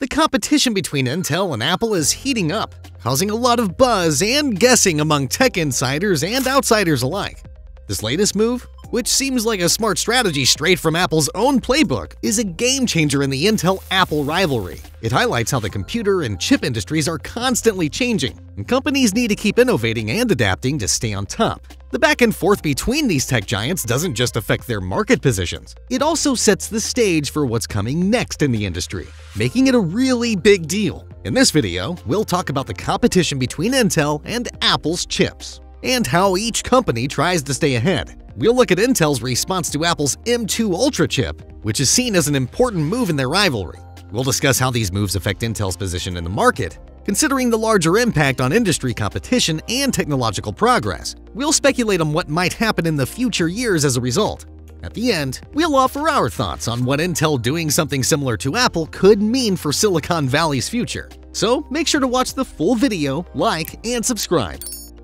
The competition between Intel and Apple is heating up, causing a lot of buzz and guessing among tech insiders and outsiders alike. This latest move, which seems like a smart strategy straight from Apple's own playbook, is a game-changer in the Intel-Apple rivalry. It highlights how the computer and chip industries are constantly changing, and companies need to keep innovating and adapting to stay on top. The back and forth between these tech giants doesn't just affect their market positions, it also sets the stage for what's coming next in the industry, making it a really big deal. In this video, we'll talk about the competition between Intel and Apple's chips, and how each company tries to stay ahead. We'll look at Intel's response to Apple's M2 Ultra chip, which is seen as an important move in their rivalry. We'll discuss how these moves affect Intel's position in the market, considering the larger impact on industry competition and technological progress. We'll speculate on what might happen in the future years as a result. At the end, we'll offer our thoughts on what Intel doing something similar to Apple could mean for Silicon Valley's future. So make sure to watch the full video, like, and subscribe.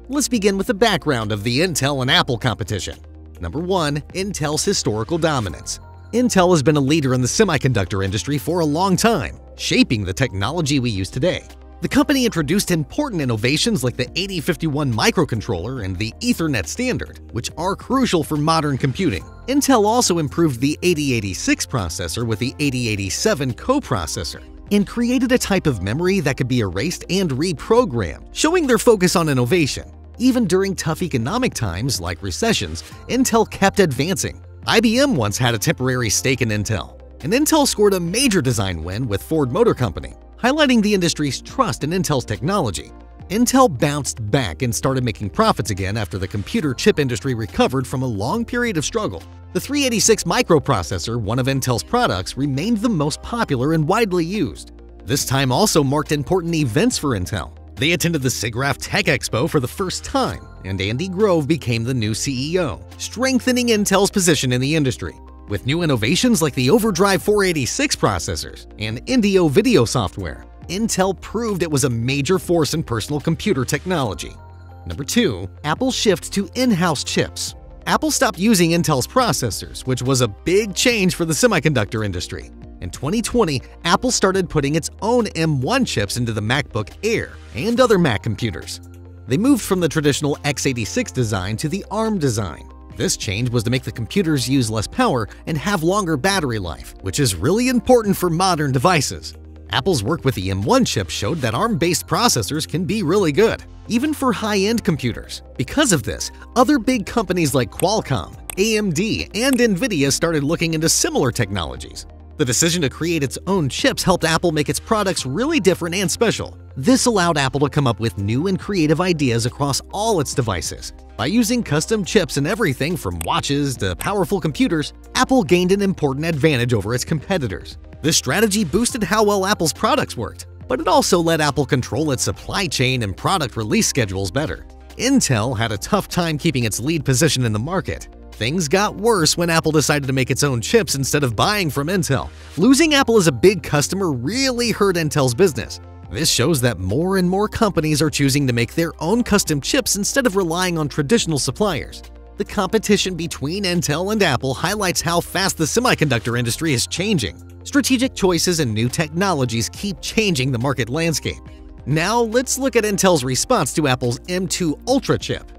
Let's begin with the background of the Intel and Apple competition. Number 1. Intel's historical dominance. Intel has been a leader in the semiconductor industry for a long time, shaping the technology we use today. The company introduced important innovations like the 8051 microcontroller and the Ethernet standard, which are crucial for modern computing. Intel also improved the 8086 processor with the 8087 coprocessor, and created a type of memory that could be erased and reprogrammed, showing their focus on innovation. Even during tough economic times like recessions, Intel kept advancing. IBM once had a temporary stake in Intel, and Intel scored a major design win with Ford Motor Company, highlighting the industry's trust in Intel's technology. Intel bounced back and started making profits again after the computer chip industry recovered from a long period of struggle. The 386 microprocessor, one of Intel's products, remained the most popular and widely used. This time also marked important events for Intel. They attended the SIGGRAPH Tech Expo for the first time, and Andy Grove became the new CEO, strengthening Intel's position in the industry. With new innovations like the Overdrive 486 processors and Indeo video software, Intel proved it was a major force in personal computer technology. Number 2. Apple's shift to in-house chips. Apple stopped using Intel's processors, which was a big change for the semiconductor industry. In 2020, Apple started putting its own M1 chips into the MacBook Air and other Mac computers. They moved from the traditional x86 design to the ARM design. This change was to make the computers use less power and have longer battery life, which is really important for modern devices. Apple's work with the M1 chip showed that ARM-based processors can be really good, even for high-end computers. Because of this, other big companies like Qualcomm, AMD, and Nvidia started looking into similar technologies. The decision to create its own chips helped Apple make its products really different and special. This allowed Apple to come up with new and creative ideas across all its devices. By using custom chips in everything from watches to powerful computers, Apple gained an important advantage over its competitors. This strategy boosted how well Apple's products worked, but it also let Apple control its supply chain and product release schedules better. Intel had a tough time keeping its lead position in the market. Things got worse when Apple decided to make its own chips instead of buying from Intel. Losing Apple as a big customer really hurt Intel's business. This shows that more and more companies are choosing to make their own custom chips instead of relying on traditional suppliers. The competition between Intel and Apple highlights how fast the semiconductor industry is changing. Strategic choices and new technologies keep changing the market landscape. Now let's look at Intel's response to Apple's M2 Ultra chip.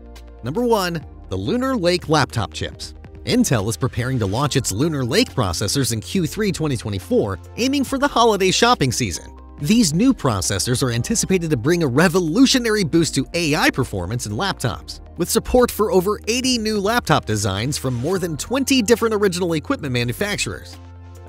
Number 1. The Lunar Lake laptop chips. Intel is preparing to launch its Lunar Lake processors in Q3 2024, aiming for the holiday shopping season. These new processors are anticipated to bring a revolutionary boost to AI performance in laptops. With support for over 80 new laptop designs from more than 20 different original equipment manufacturers.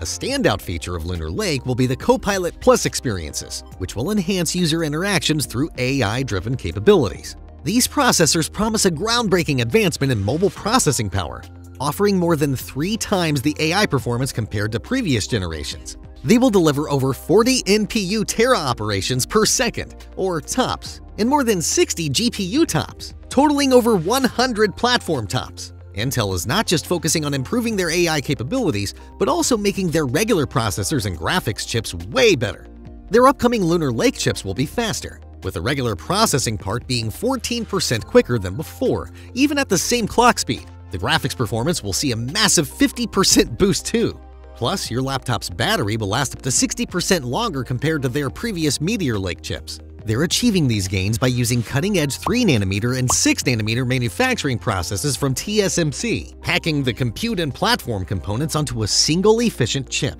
A standout feature of Lunar Lake will be the Copilot Plus experiences, which will enhance user interactions through AI-driven capabilities. These processors promise a groundbreaking advancement in mobile processing power, offering more than 3 times the AI performance compared to previous generations. They will deliver over 40 NPU tera operations per second, or TOPS, and more than 60 GPU TOPS, totaling over 100 platform TOPS. Intel is not just focusing on improving their AI capabilities, but also making their regular processors and graphics chips way better. Their upcoming Lunar Lake chips will be faster, with the regular processing part being 14% quicker than before, even at the same clock speed. The graphics performance will see a massive 50% boost too. Plus, your laptop's battery will last up to 60% longer compared to their previous Meteor Lake chips. They're achieving these gains by using cutting-edge 3nm and 6nm manufacturing processes from TSMC, packing the compute and platform components onto a single efficient chip.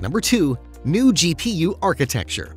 Number 2. New GPU architecture.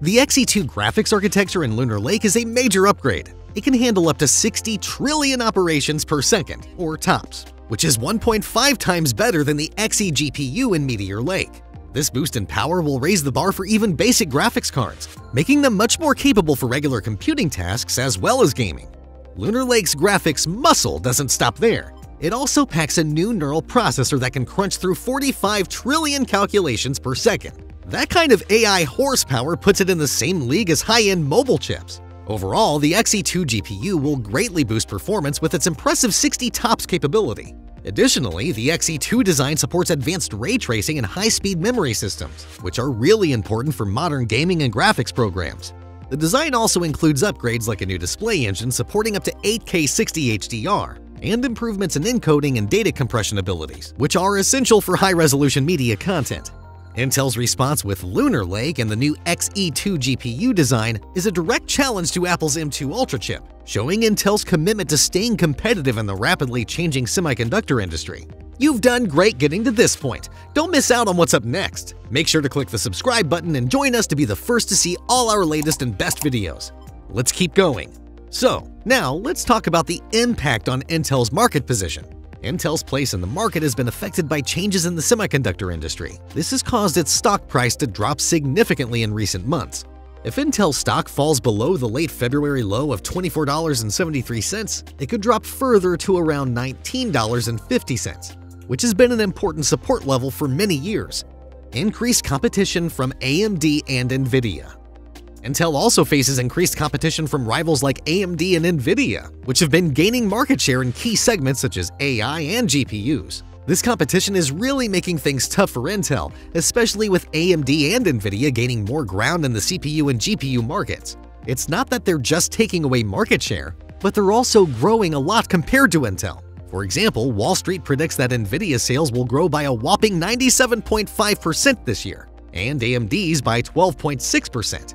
The Xe2 graphics architecture in Lunar Lake is a major upgrade. It can handle up to 60 trillion operations per second, or TOPS, which is 1.5 times better than the Xe GPU in Meteor Lake. This boost in power will raise the bar for even basic graphics cards, making them much more capable for regular computing tasks as well as gaming. Lunar Lake's graphics muscle doesn't stop there. It also packs a new neural processor that can crunch through 45 trillion calculations per second. That kind of AI horsepower puts it in the same league as high-end mobile chips. Overall, the Xe2 GPU will greatly boost performance with its impressive 60 TOPS capability. Additionally, the Xe2 design supports advanced ray tracing and high-speed memory systems, which are really important for modern gaming and graphics programs. The design also includes upgrades like a new display engine supporting up to 8K 60 HDR, and improvements in encoding and data compression abilities, which are essential for high-resolution media content. Intel's response with Lunar Lake and the new Xe2 GPU design is a direct challenge to Apple's M2 Ultra chip, showing Intel's commitment to staying competitive in the rapidly changing semiconductor industry. You've done great getting to this point. Don't miss out on what's up next. Make sure to click the subscribe button and join us to be the first to see all our latest and best videos. Let's keep going. So, now let's talk about the impact on Intel's market position. Intel's place in the market has been affected by changes in the semiconductor industry. This has caused its stock price to drop significantly in recent months. If Intel's stock falls below the late February low of $24.73, it could drop further to around $19.50, which has been an important support level for many years. Increased competition from AMD and Nvidia. Intel also faces increased competition from rivals like AMD and Nvidia, which have been gaining market share in key segments such as AI and GPUs. This competition is really making things tough for Intel, especially with AMD and Nvidia gaining more ground in the CPU and GPU markets. It's not that they're just taking away market share, but they're also growing a lot compared to Intel. For example, Wall Street predicts that Nvidia sales will grow by a whopping 97.5% this year, and AMD's by 12.6%.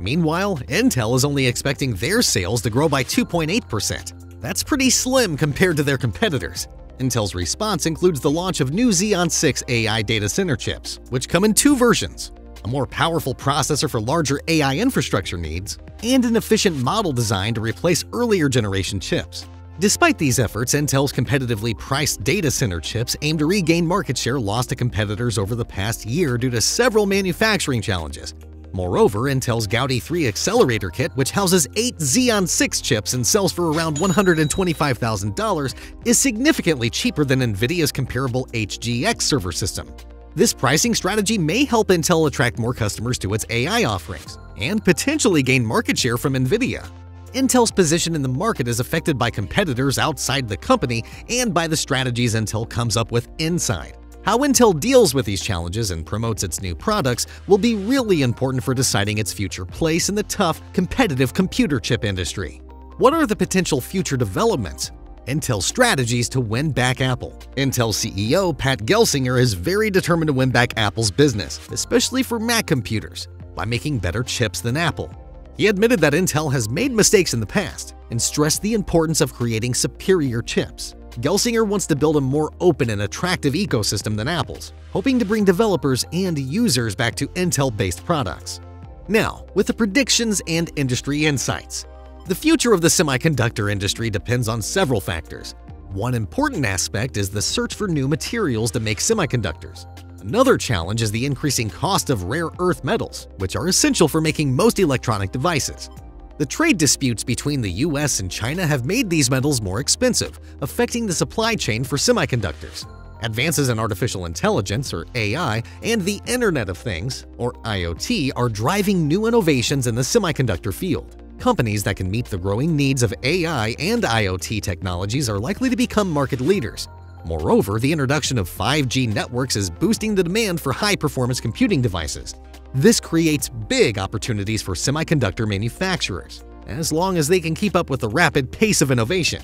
Meanwhile, Intel is only expecting their sales to grow by 2.8%. That's pretty slim compared to their competitors. Intel's response includes the launch of new Xeon 6 AI data center chips, which come in two versions: a more powerful processor for larger AI infrastructure needs, and an efficient model design to replace earlier generation chips. Despite these efforts, Intel's competitively priced data center chips aim to regain market share lost to competitors over the past year due to several manufacturing challenges. Moreover, Intel's Gaudi 3 accelerator kit, which houses 8 Xeon 6 chips and sells for around $125,000, is significantly cheaper than Nvidia's comparable HGX server system. This pricing strategy may help Intel attract more customers to its AI offerings and potentially gain market share from Nvidia. Intel's position in the market is affected by competitors outside the company and by the strategies Intel comes up with inside. How Intel deals with these challenges and promotes its new products will be really important for deciding its future place in the tough, competitive computer chip industry. What are the potential future developments? Intel's strategies to win back Apple. Intel CEO Pat Gelsinger is very determined to win back Apple's business, especially for Mac computers, by making better chips than Apple. He admitted that Intel has made mistakes in the past and stressed the importance of creating superior chips. Gelsinger wants to build a more open and attractive ecosystem than Apple's, hoping to bring developers and users back to Intel-based products. Now, with the predictions and industry insights. The future of the semiconductor industry depends on several factors. One important aspect is the search for new materials to make semiconductors. Another challenge is the increasing cost of rare earth metals, which are essential for making most electronic devices. The trade disputes between the US and China have made these metals more expensive, affecting the supply chain for semiconductors. Advances in artificial intelligence, or AI, and the Internet of Things, or IoT, are driving new innovations in the semiconductor field. Companies that can meet the growing needs of AI and IoT technologies are likely to become market leaders. Moreover, the introduction of 5G networks is boosting the demand for high-performance computing devices. This creates big opportunities for semiconductor manufacturers, as long as they can keep up with the rapid pace of innovation.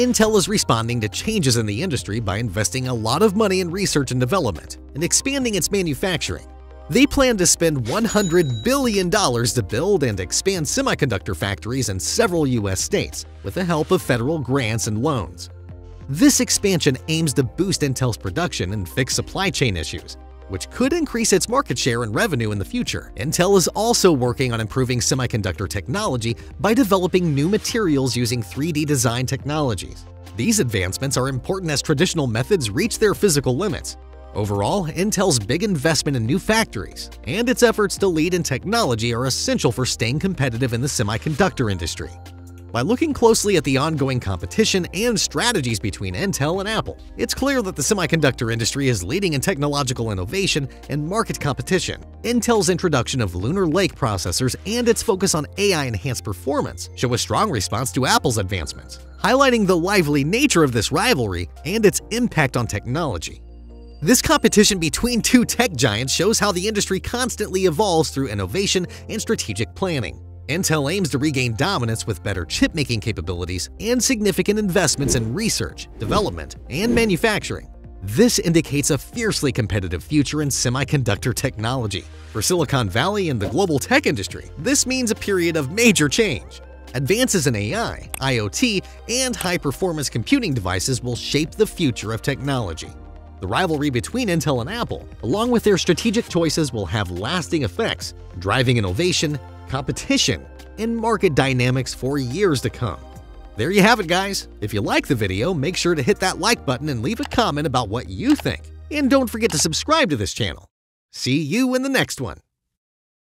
Intel is responding to changes in the industry by investing a lot of money in research and development and expanding its manufacturing. They plan to spend $100 billion to build and expand semiconductor factories in several U.S. states with the help of federal grants and loans. This expansion aims to boost Intel's production and fix supply chain issues, which could increase its market share and revenue in the future. Intel is also working on improving semiconductor technology by developing new materials using 3D design technologies. These advancements are important as traditional methods reach their physical limits. Overall, Intel's big investment in new factories and its efforts to lead in technology are essential for staying competitive in the semiconductor industry. By looking closely at the ongoing competition and strategies between Intel and Apple, it's clear that the semiconductor industry is leading in technological innovation and market competition. Intel's introduction of Lunar Lake processors and its focus on AI-enhanced performance show a strong response to Apple's advancements, highlighting the lively nature of this rivalry and its impact on technology. This competition between two tech giants shows how the industry constantly evolves through innovation and strategic planning. Intel aims to regain dominance with better chip-making capabilities and significant investments in research, development, and manufacturing. This indicates a fiercely competitive future in semiconductor technology. For Silicon Valley and the global tech industry, this means a period of major change. Advances in AI, IoT, and high-performance computing devices will shape the future of technology. The rivalry between Intel and Apple, along with their strategic choices, will have lasting effects, driving innovation, competition, and market dynamics for years to come. There you have it, guys. If you like the video, make sure to hit that like button and leave a comment about what you think. And don't forget to subscribe to this channel. See you in the next one.